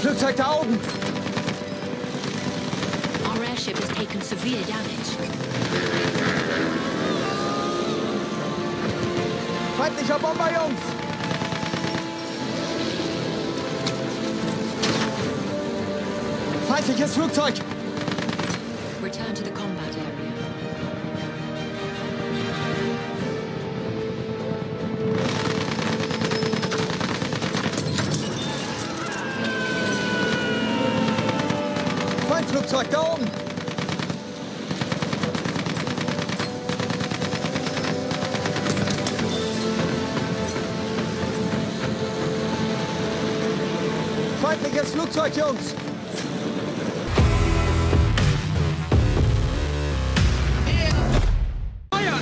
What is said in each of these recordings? Flugzeug da oben! Our airship has taken severe damage. Feindlicher Bomber, Jungs! Feindliches Flugzeug! Return to the combat area. Flugzeug da oben! Feindliches Flugzeug, Jungs! Feuern!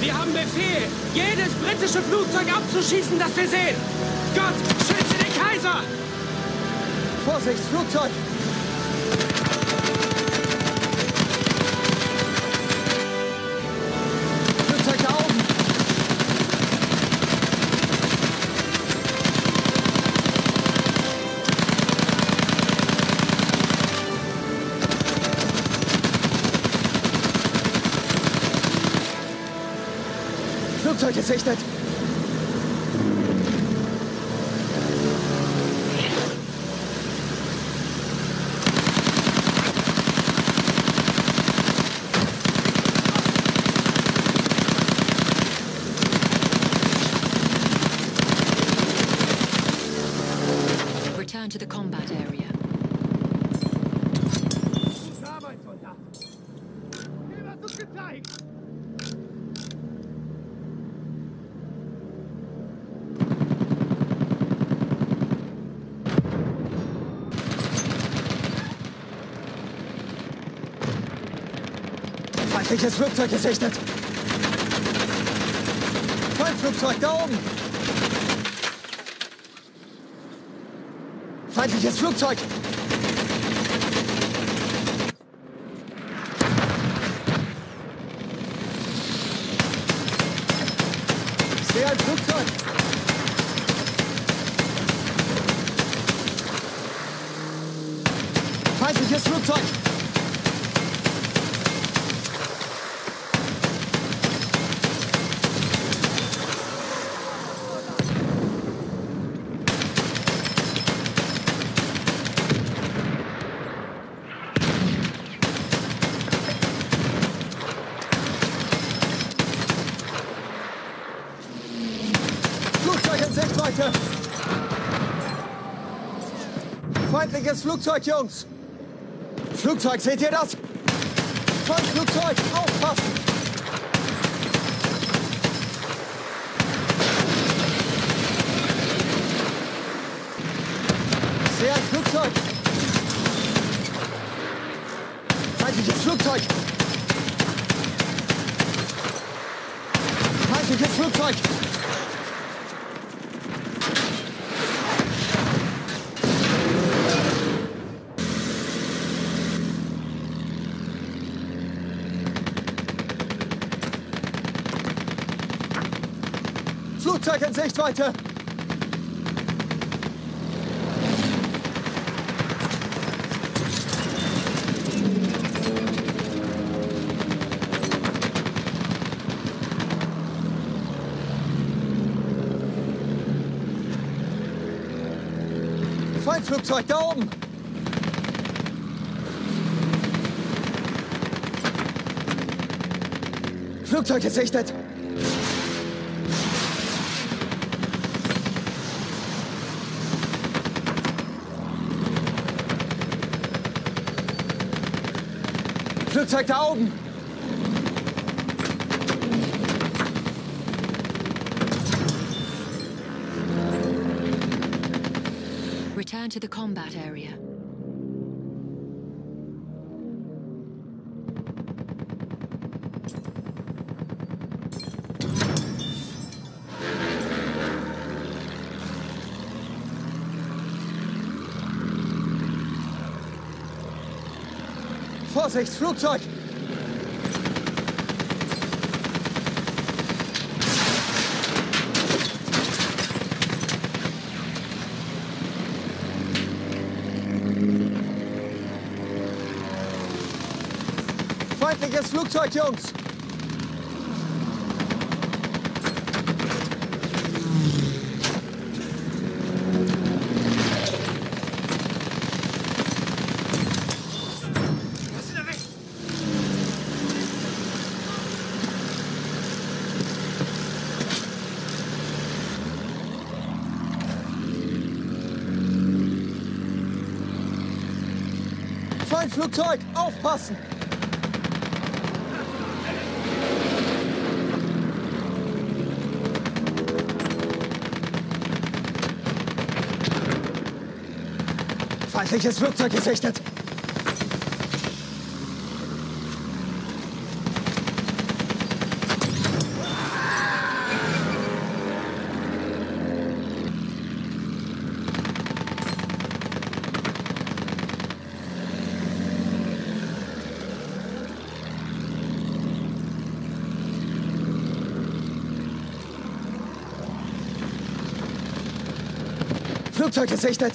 Wir haben Befehl, jedes britische Flugzeug abzuschießen, das wir sehen! Gott, schütze den Kaiser! Vorsicht, Flugzeug! Flugzeug gesichtet. Return to the combat area. Da, mein Soldat. Wem hast du's gezeigt? Feindliches Flugzeug gesichtet! Feindflugzeug da oben! Feindliches Flugzeug! Ich sehe ein Flugzeug! Feindliches Flugzeug! Feindliches Flugzeug, Jungs! Flugzeug, seht ihr das? Feindflugzeug, aufpassen! Ich sehe ein Flugzeug! Feindliches Flugzeug! Feindliches Flugzeug! Flugzeug in Sichtweite! Feindflugzeug da oben! Flugzeug gesichtet! Flugzeug da oben! Return to the combat area. Vorsicht, Flugzeug! feindliches Flugzeug, Jungs! Flugzeug, aufpassen! Feindliches Flugzeug gesichtet! Flugzeug gesichtet!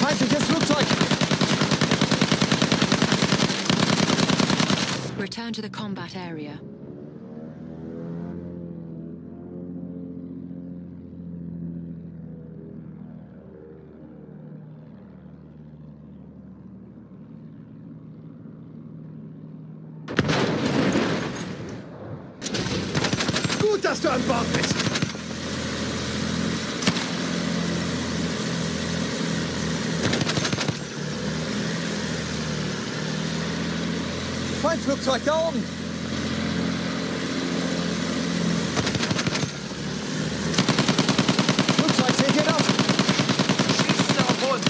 Feindliches Flugzeug! Return to the combat area. Dass du an Bord bist. Feindflugzeug da oben. Flugzeug, seht ihr das? Schießt auf uns.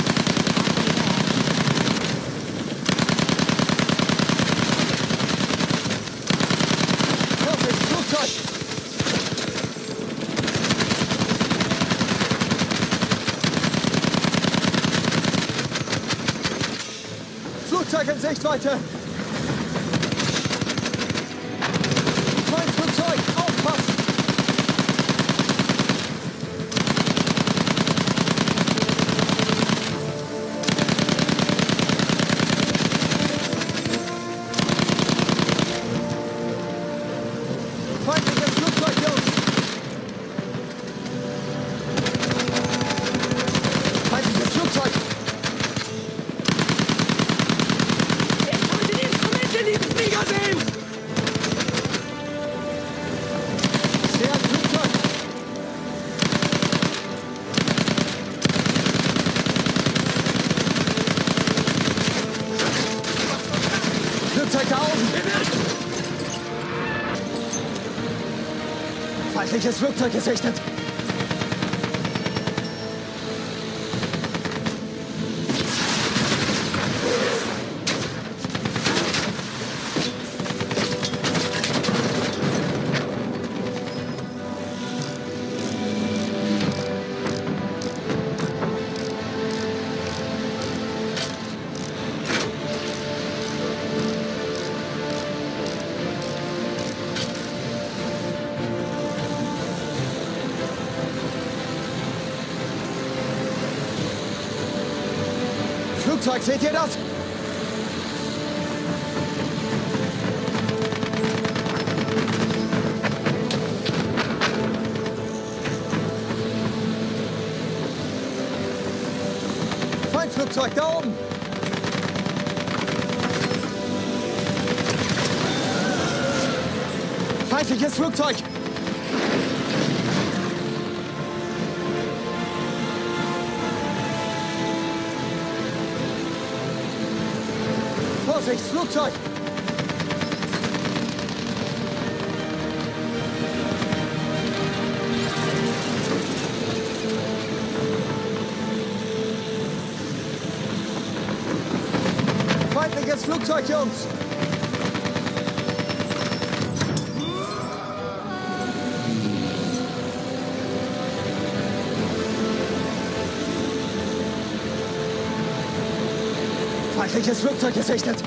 Vorsicht, Flugzeug. Flugzeug in Sichtweite! Feindflugzeug, aufpassen! Feindliches Flugzeug, Jungs! Feindliches Flugzeug! Feindliches Flugzeug gesichtet! Flugzeug, seht ihr das? Feindflugzeug da oben! Feindliches Flugzeug! Vorsicht, Flugzeug! Feindliches Flugzeug, Jungs! Feindliches Flugzeug gesichtet!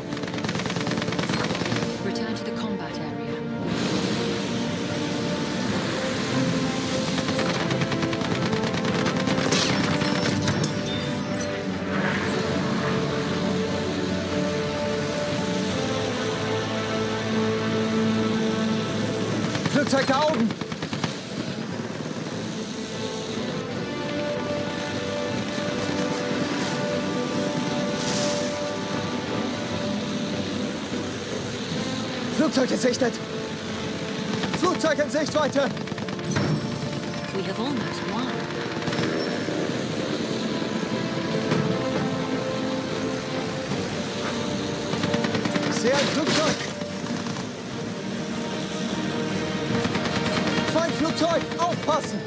vergauden. Flugzeug gesichtet. Flugzeug in Sichtweite. We have almost won. Sehr Flugzeug. Feindflugzeug, aufpassen.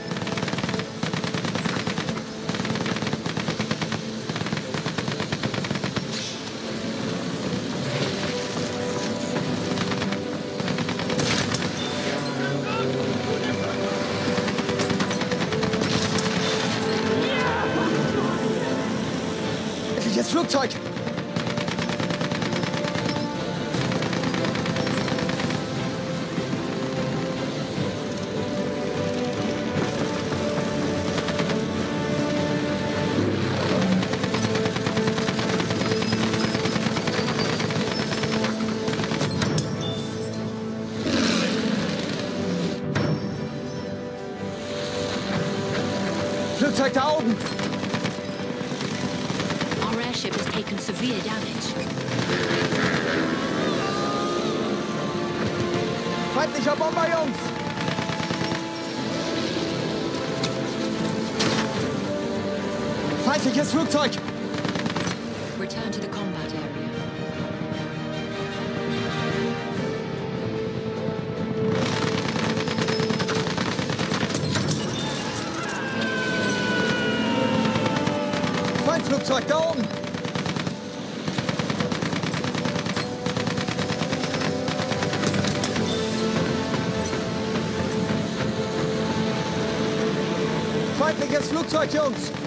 Jetzt Flugzeug. Flugzeug da oben. Ship has taken severe damage. Feindlicher Bomber, Jungs! Feindliches Flugzeug! Return to the combat area. Feindflugzeug da oben! Feindliches Flugzeug, Jungs!